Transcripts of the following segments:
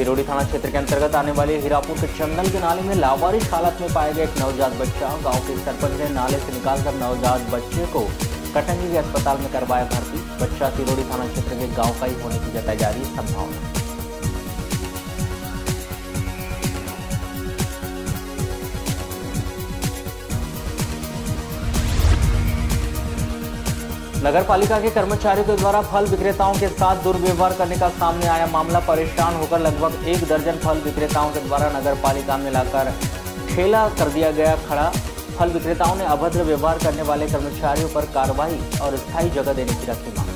सिरोड़ी थाना क्षेत्र के अंतर्गत आने वाले हीरापुर के जंगल के नाले में लावारिस हालत में पाया गया एक नवजात बच्चा। गांव के सरपंच ने नाले से निकालकर नवजात बच्चे को कटंगी के अस्पताल में करवाया भर्ती। बच्चा सिरोड़ी थाना क्षेत्र के गांव का ही होने की जताई जा रही संभावना। नगर पालिका के कर्मचारियों के द्वारा फल विक्रेताओं के साथ दुर्व्यवहार करने का सामने आया मामला। परेशान होकर लगभग 1 दर्जन फल विक्रेताओं के द्वारा नगर पालिका में लाकर ठेला कर दिया गया खड़ा। फल विक्रेताओं ने अभद्र व्यवहार करने वाले कर्मचारियों पर कार्रवाई और स्थायी जगह देने की रखी मांग।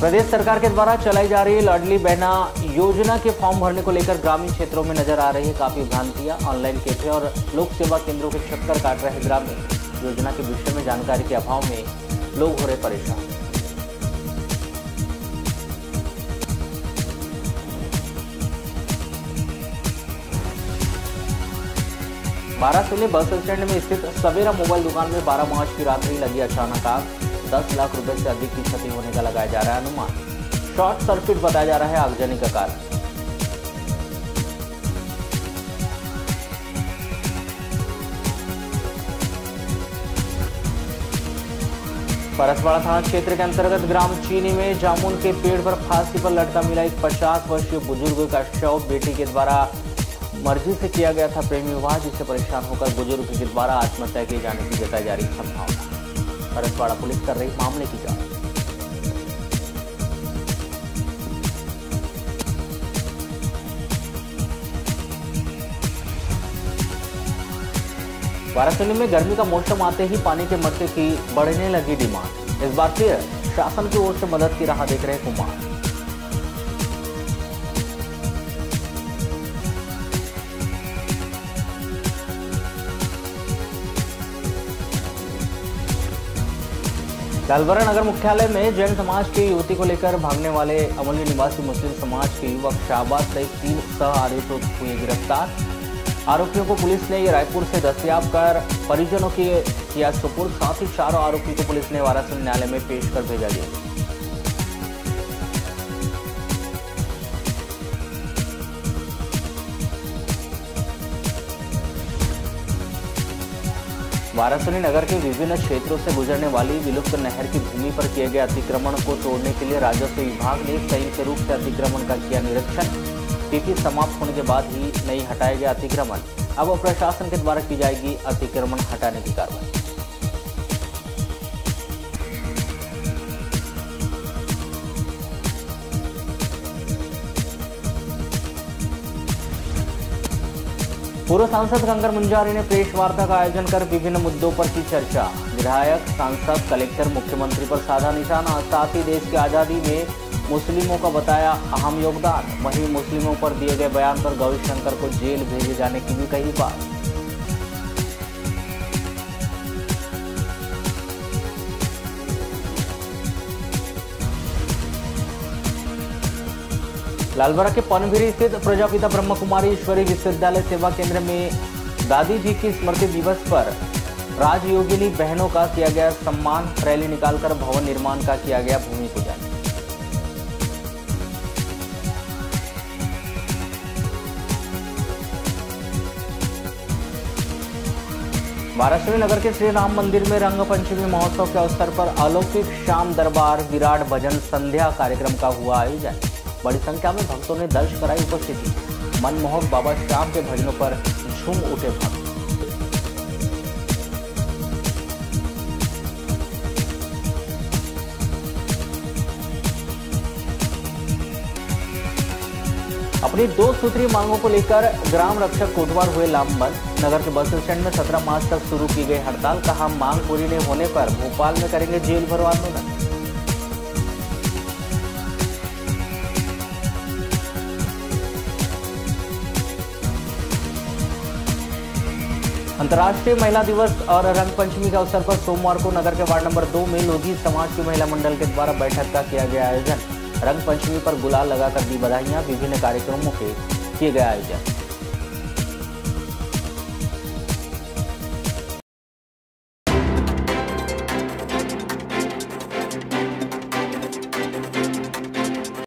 प्रदेश सरकार के द्वारा चलाई जा रही लाडली बहना योजना के फॉर्म भरने को लेकर ग्रामीण क्षेत्रों में नजर आ रही है काफी भ्रांतियां। ऑनलाइन कैफे और लोक सेवा केंद्रों के चक्कर काट रहे ग्रामीण। योजना के विषय में जानकारी के अभाव में लोग हो रहे परेशान। बारासिले बस स्टैंड में स्थित सवेरा मोबाइल दुकान में 12 मार्च की रात्रि लगी अचानक आग। 10 लाख रुपए से अधिक की क्षति होने का लगाया जा रहा है अनुमान। शॉर्ट सर्किट बताया जा रहा है आगजनी का कारण। परसवाड़ा थाना क्षेत्र के अंतर्गत ग्राम चीनी में जामुन के पेड़ पर फांसी पर लटका मिला एक 50 वर्षीय बुजुर्ग का शव। बेटी के द्वारा मर्जी से किया गया था प्रेमी विवाह, जिससे परेशान होकर बुजुर्ग के द्वारा आत्महत्या किए जाने की जताई जा रही संभावना। परसवाड़ा पुलिस कर रही मामले की जांच। वाराणसी में गर्मी का मौसम आते ही पानी के मटके की बढ़ने लगी डिमांड। इस बार फिर शासन की ओर से मदद की राह देख रहे कुमार। लालबरा नगर मुख्यालय में जैन समाज की युवती को लेकर भागने वाले अमली निवासी मुस्लिम समाज के युवक शाहबाज सहित 3 सह आरोपियों हुए गिरफ्तार। आरोपियों को पुलिस ने ये रायपुर से दस्तयाब कर परिजनों की किया सुपुर्द। साथ ही 4 आरोपियों को पुलिस ने वाराणसी न्यायालय में पेश कर भेजा गया। वाराणसी नगर के विभिन्न क्षेत्रों से गुजरने वाली विलुप्त नहर की भूमि पर किए गए अतिक्रमण को तोड़ने के लिए राजस्व विभाग ने संयुक्त रूप से अतिक्रमण का किया निरीक्षण। तिथि समाप्त होने के बाद ही नहीं हटाया गया अतिक्रमण। अब प्रशासन के द्वारा की जाएगी अतिक्रमण हटाने की कार्रवाई। पूर्व सांसद कंकर मुंजारी ने प्रेस वार्ता का आयोजन कर विभिन्न मुद्दों पर की चर्चा। विधायक, सांसद, कलेक्टर, मुख्यमंत्री पर साधा निशाना। साथ ही देश की आजादी में मुस्लिमों का बताया अहम योगदान। वहीं मुस्लिमों पर दिए गए बयान पर गौरी शंकर को जेल भेजे जाने की भी कही बात। लालबरा के पनभिरी स्थित प्रजापिता ब्रह्मकुमारी ईश्वरी विश्वविद्यालय सेवा केंद्र में दादी जी की स्मृति दिवस पर राजयोगिनी बहनों का किया गया सम्मान। रैली निकालकर भवन निर्माण का किया गया भूमि पूजन। महाराष्ट्र नगर के श्री राम मंदिर में रंग पंचमी महोत्सव के अवसर पर अलौकिक शाम दरबार विराट भजन संध्या कार्यक्रम का हुआ आयोजन। बड़ी संख्या में भक्तों ने दर्ज कराई उपस्थिति। मनमोहक बाबा श्याम के भजनों पर झूम उठे भक्त। अपनी 2 सूत्रीय मांगों को लेकर ग्राम रक्षक कोटवार हुए लामबंद। नगर के बस स्टैंड में 17 मार्च तक शुरू की गई हड़ताल। कहा मांग पूरी नहीं होने पर भोपाल में करेंगे जेल भरो आंदोलन। अंतर्राष्ट्रीय महिला दिवस और रंग पंचमी के अवसर पर सोमवार को नगर के वार्ड नंबर 2 में लोधी समाज की महिला मंडल के द्वारा बैठक का किया गया आयोजन। रंग पंचमी पर गुलाल लगाकर दी बधाइयां। विभिन्न कार्यक्रमों के किए गए आयोजन।